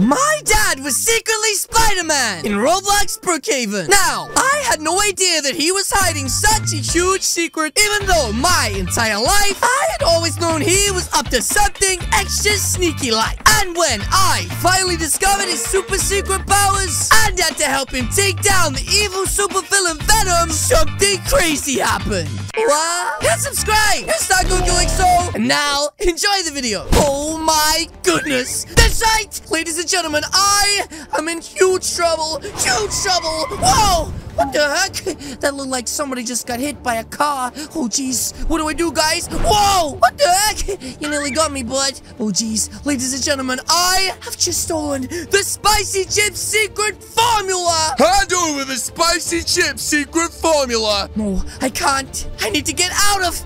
My dad was secretly Spider-Man in Roblox Brookhaven. Now, I had no idea that he was hiding such a huge secret, even though my entire life, I had always known he was up to something extra sneaky like. And when I finally discovered his super secret powers and had to help him take down the evil super villain Venom, something crazy happened. What? Hit subscribe and start going like so. And now, enjoy the video. Oh my goodness. That's right, ladies and gentlemen, I am in huge trouble. Huge trouble. Whoa! What the heck? That looked like somebody just got hit by a car. Oh, jeez. What do I do, guys? Whoa! What the heck? You nearly got me, bud. Oh, jeez. Ladies and gentlemen, I have just stolen the Spicy Chip Secret Formula! Hand over the Spicy Chip Secret Formula! No, I can't. I need to get out of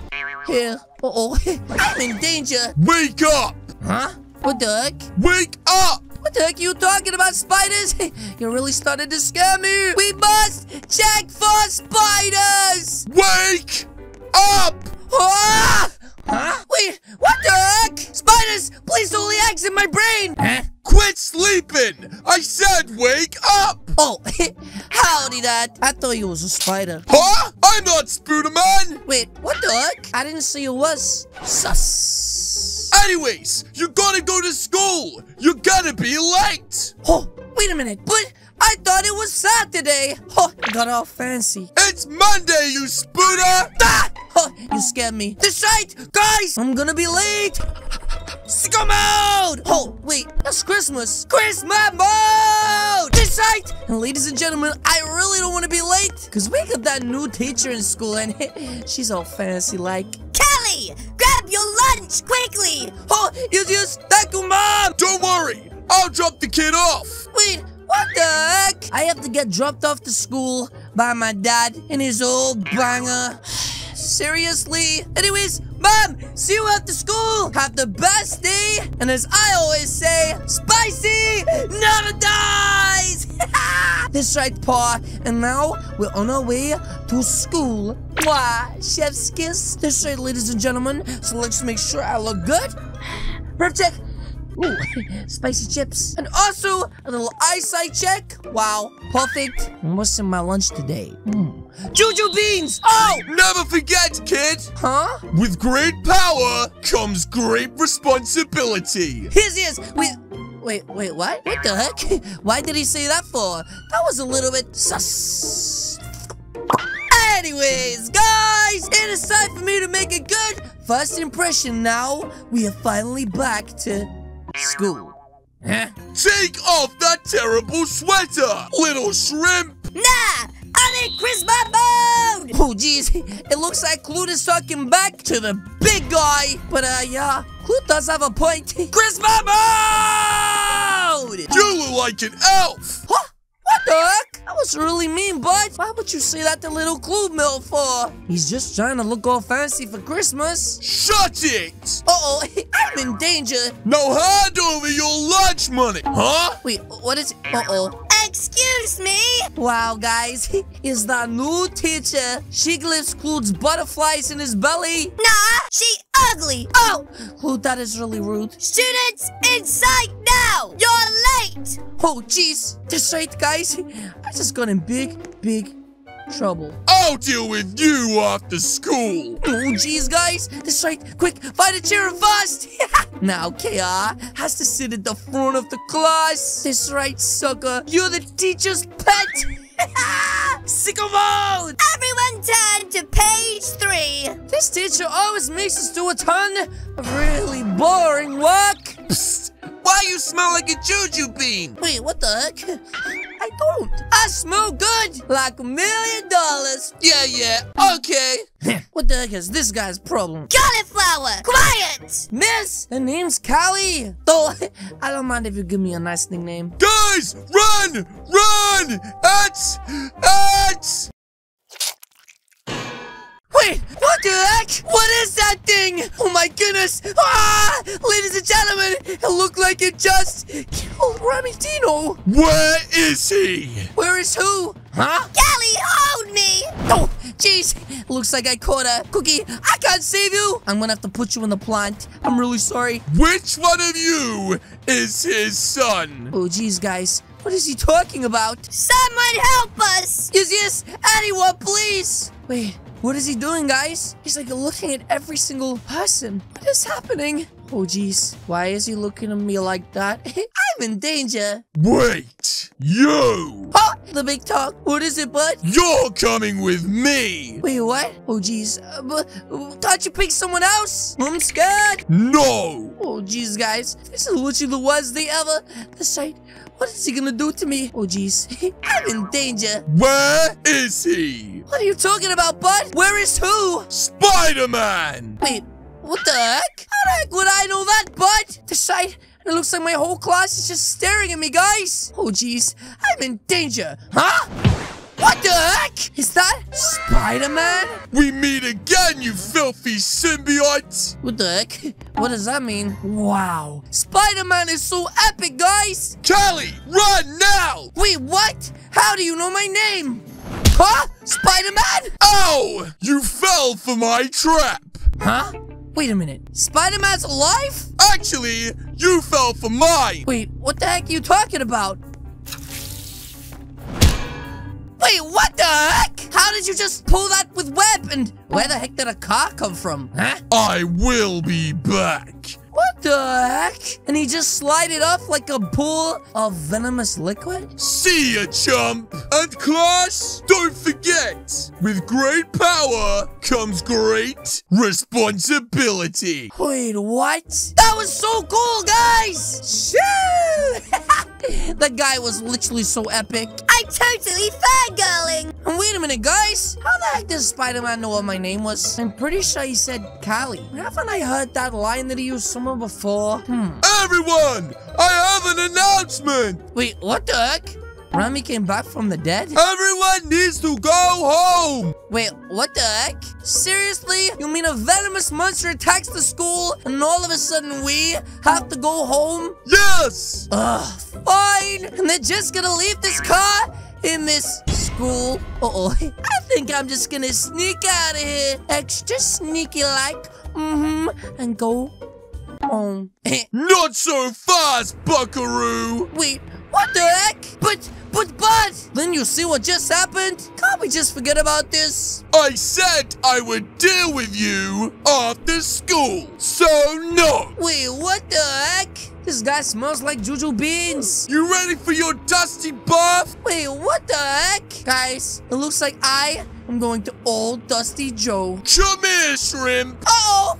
here. Uh-oh. I'm in danger. Wake up! Huh? What the heck? Wake up! What the heck are you talking about, spiders? You really started to scare me. We must check for spiders! Wake up! Ah! Huh? Wait, what the heck? Spiders, please don't exit my brain! Huh? Quit sleeping! I said wake up! Oh, howdy, Dad. I thought you was a spider. Huh? I'm not Spiderman! Wait, what the heck? I didn't see you was sus. Anyways, you gotta go to school. You gotta be late. Oh, wait a minute. But I thought it was Saturday. Oh, got all fancy. It's Monday, you spooter. Ah! Oh, you scared me. That's right, guys. I'm gonna be late. Sicko mode! Oh, wait, that's Christmas. Christmas mode! This right! And ladies and gentlemen, I really don't want to be late. Because we got that new teacher in school and she's all fancy like. Kelly, grab your lunch quickly! Oh, yes, thank you, Mom! Don't worry, I'll drop the kid off. Wait, what the heck? I have to get dropped off to school by my dad and his old banger. Seriously? Anyways, Mom, see you after school. Have the best day. And as I always say, spicy never dies. This right, Pa. And now we're on our way to school. Mwah, chef's kiss. This right, ladies and gentlemen. So let's make sure I look good. Rep check. Ooh, spicy chips. And also a little eyesight check. Wow, perfect. And what's in my lunch today? Juju beans! Oh! Never forget, kid! Huh? With great power comes great responsibility. His. Wait, what? What the heck? Why did he say that for? That was a little bit sus. Anyways, guys, it is time for me to make a good first impression now. We are finally back to school. Huh? Take off that terrible sweater, little shrimp! Nah! I'm in Christmas mode! Oh, jeez. It looks like Clue is talking back to the big guy. But, yeah, Clue does have a point. Christmas mode! You look like an elf! Huh? What the heck? That was really mean, bud. Why would you say that to little Clue Mill for? He's just trying to look all fancy for Christmas. Shut it! Uh-oh, I'm in danger. Now hand over your lunch money, huh? Wait, what is it? Uh-oh. Excuse me? Wow, guys, is that new teacher. She glyphs Clute's butterflies in his belly. Nah, she ugly. Oh, Clute, that is really rude. Students, inside now. You're late. Oh, jeez. That's right, guys. I just got in big trouble. I'll deal with you after school. Oh, jeez, guys. That's right. Quick, find a chair and fast. Now, KR has to sit at the front of the class. That's right, sucker. You're the teacher's pet. Sicko mode. Everyone turn to page 3. This teacher always makes us do a ton of really boring work. Psst. Why you smell like a juju bean? Wait, what the heck? I don't. I smell good. Like $1 million. Yeah, okay. What the heck is this guy's problem? Cauliflower! Quiet! Miss, her name's Callie. Though, I don't mind if you give me a nice nickname. Guys, run! Run! It's... Wait, what the heck? What is that thing? Oh my goodness! Ah! Ladies and gentlemen, it looked like it just killed Ramidino. Where is he? Where is who? Huh? Callie, hold me! Oh, Jeez, looks like I caught a cookie. I can't save you. I'm gonna have to put you in the plant. I'm really sorry. Which one of you is his son? Oh, jeez, guys. What is he talking about? Someone help us! Yes, anyone, please! Wait, what is he doing, guys? He's like looking at every single person. What is happening? Oh, jeez. Why is he looking at me like that? I'm in danger. Wait, you! Oh, the big talk. What is it, bud? You're coming with me! Wait, what? Oh, jeez. Can't you pick someone else? I'm scared. No! Oh, jeez, guys. This is literally the worst day ever. The sight. What is he gonna do to me? Oh, jeez. I'm in danger. Where is he? What are you talking about, bud? Where is who? Spider-Man! Wait, what the heck? How the heck would I know that, bud? The sight. It looks like my whole class is just staring at me, guys. Oh, jeez. I'm in danger. Huh? What the heck? Is that Spider-Man? We meet again, you filthy symbiotes. What the heck? What does that mean? Wow. Spider-Man is so epic, guys. Charlie, run now. Wait, what? How do you know my name? Huh? Spider-Man? Oh, you fell for my trap. Huh? Wait a minute. Spider-Man's alive? Actually, you fell for mine. Wait, what the heck are you talking about? Wait, what the heck? How did you just pull that with web? And where the heck did a car come from? Huh? I will be back. What the heck? And he just slided off like a pool of venomous liquid? See ya, chump. And class, don't forget, with great power comes great responsibility. Wait, what? That was so cool, guys! Shoo! That guy was literally so epic. I totally fangirling. And wait a minute, guys. How the heck does Spider-Man know what my name was? I'm pretty sure he said Callie. Haven't I heard that line that he used somewhere before? Everyone, I have an announcement. Wait, what the heck? Rami came back from the dead? Everyone needs to go home! Wait, what the heck? Seriously? You mean a venomous monster attacks the school and all of a sudden we have to go home? Yes! Ugh, fine! And they're just gonna leave this car in this school? Uh-oh. I think I'm just gonna sneak out of here. Extra sneaky-like. And go home. Not so fast, buckaroo! Wait, what the heck? But! Then you see what just happened? Can't we just forget about this? I said I would deal with you after school, so no! Wait, what the heck? This guy smells like Juju Beans. You ready for your dusty bath? Wait, what the heck? Guys, it looks like I am going to old Dusty Joe. Come here, shrimp! Uh-oh!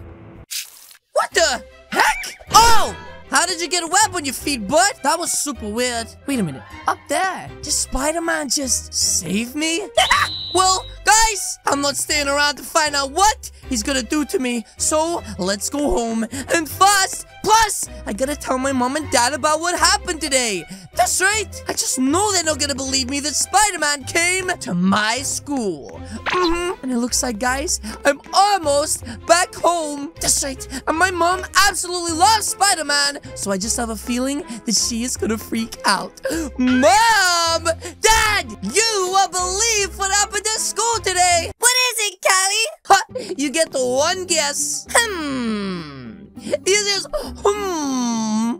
What the heck? Oh! How did you get a web on your feet, bud? That was super weird. Wait a minute. Up there. Did Spider-Man just save me? Well, guys, I'm not staying around to find out what he's gonna do to me. So, let's go home and fast. Plus, I gotta tell my mom and dad about what happened today. That's right. I just know they're not gonna believe me that Spider-Man came to my school. And it looks like, guys, I'm almost back home. That's right. And my mom absolutely loves Spider-Man. So I just have a feeling that she is gonna freak out. Mom! Dad! You won't believe what happened at school today. What is it, Callie? Huh, you get the one guess.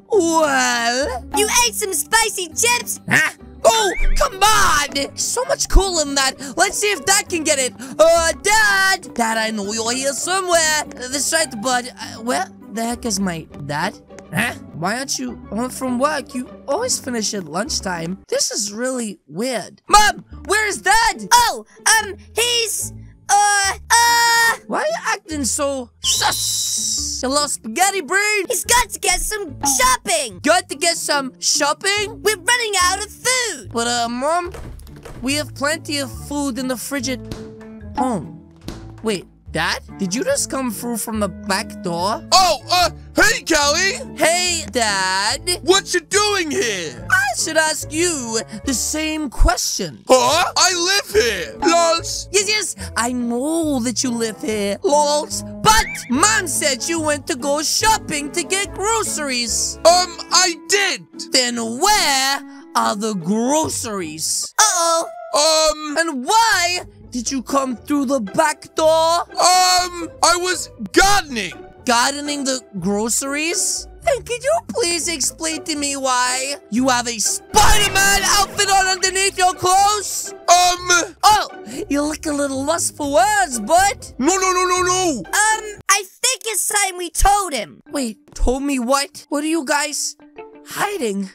Well... You ate some spicy chips? Huh? Oh, come on! So much cooler than that. Let's see if Dad can get it. Dad! Dad, I know you're here somewhere. That's right, bud. Where the heck is my dad? Huh? Why aren't you home from work? You always finish at lunchtime. This is really weird. Mom, where is Dad? Oh, he's... Why are you acting so sus? You little spaghetti brain? He's got to get some shopping. Got to get some shopping? We're running out of food. But, Mom, we have plenty of food in the fridge at home. Wait, Dad? Did you just come through from the back door? Oh, hey, Callie. Hey, Dad. What you doing here? I should ask you the same question. Huh? I live here. Lols. Yes, I know that you live here. Lols. But Mom said you went to go shopping to get groceries. I did. Then where are the groceries? Uh-oh. And why Did you come through the back door? I was gardening. Gardening the groceries? And could you please explain to me why you have a Spider-Man outfit on underneath your clothes? Oh, you look a little lost for words, bud. No. I think it's time we told him. Wait, told me what? What are you guys hiding?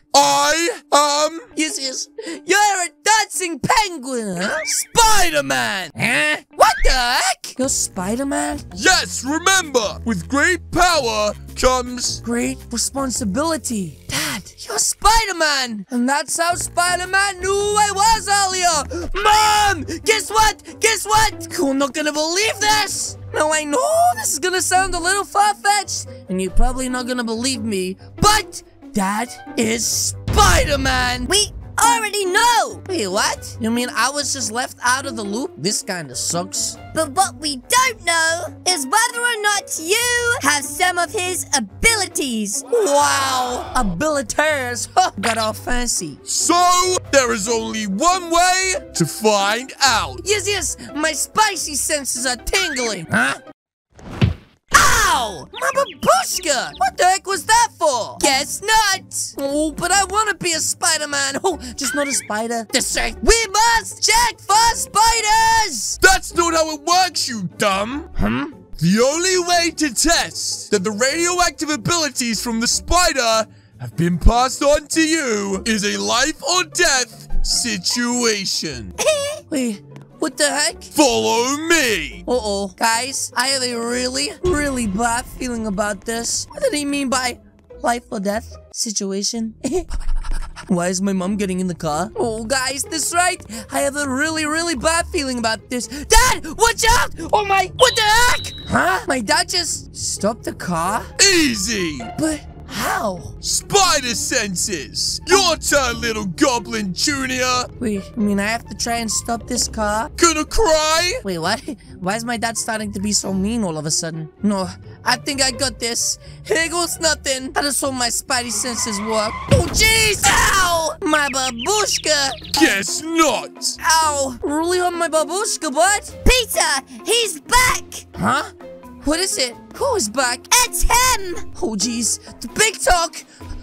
Yes. You're a dancing penguin, huh? Spider-Man! Huh? What the heck? You're Spider-Man? Yes, remember, with great power comes great responsibility. Dad, you're Spider-Man! And that's how Spider-Man knew who I was earlier! Mom! Guess what? Guess what? You're not gonna believe this! Now I know this is gonna sound a little far-fetched, and you're probably not gonna believe me, but that is Spider-Man! We already know! Wait, what? You mean I was just left out of the loop? This kinda sucks. But what we don't know is whether or not you have some of his abilities. Wow! Abilities? Got all fancy. So, there is only one way to find out. Yes, my spicy senses are tingling. Huh? Ow! My babushka! What the heck was that for? Guess not! Oh, but I want to be a Spider-Man! Oh, just not a spider. We must check for spiders! That's not how it works, you dumb! The only way to test that the radioactive abilities from the spider have been passed on to you is a life or death situation. Wait. What the heck? Follow me! Uh-oh. Guys, I have a really, really bad feeling about this. What did he mean by life or death situation? Why is my mom getting in the car? Oh, guys, that's right. I have a really, really bad feeling about this. Dad, watch out! Oh my, what the heck? Huh? My dad just stopped the car? Easy! But how? Spider senses! Your turn, little goblin junior! Wait, I mean I have to try and stop this car? Gonna cry? Wait, what? Why is my dad starting to be so mean all of a sudden? No, I think I got this. Here goes nothing. I just hope my spidey senses work. Oh, jeez! Ow! My babushka! Guess not! Ow! Really on my babushka, bud? Peter, he's back! Huh? What is it? Who's back? It's him! Oh, jeez. The big talk!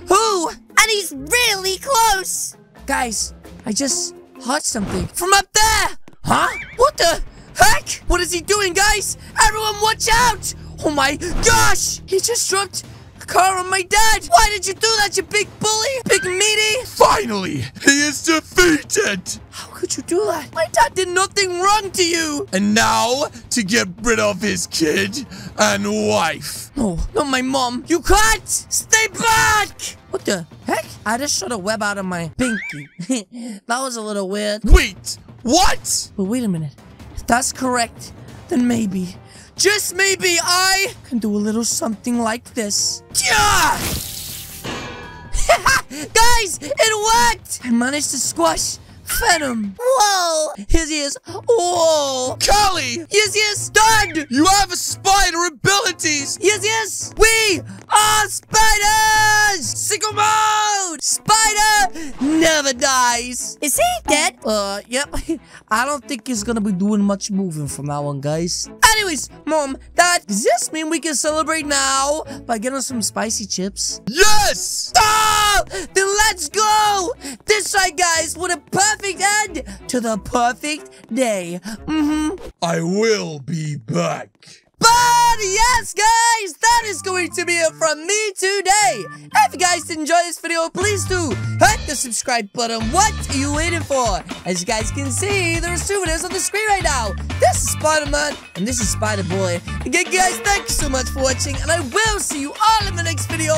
Who? And he's really close! Guys, I just heard something from up there! Huh? What the heck? What is he doing, guys? Everyone, watch out! Oh my gosh! He just dropped a car on my dad! Why did you do that, you big bully? Big meaty? Finally! He is defeated! How could you do that? My dad did nothing wrong to you! And now, to get rid of his kid and wife. No, not my mom. You can't! Stay back! What the heck? I just shot a web out of my pinky. That was a little weird. Wait, what? But wait a minute. If that's correct, then maybe, just maybe, I can do a little something like this. Yeah! Guys, it worked! I managed to squash Venom. Whoa! Yes. Oh! Callie! Yes. Dad! You have a spider abilities! Yes. We are spiders! Sickle mode! Spider never dies! Is he dead? Yep. I don't think he's gonna be doing much moving from now on, guys. Anyways, Mom, Dad, does this mean we can celebrate now by getting some spicy chips? Yes! Oh! Then let's go! This right, guys, what a perfect end to the perfect day. I will be back. But yes, guys, that is going to be it from me today. If you guys did enjoy this video, please do hit the subscribe button. What are you waiting for? As you guys can see, there are souvenirs on the screen right now. This is Spider-Man, and this is Spider-Boy. Again, guys, thank you so much for watching, and I will see you all in the next video.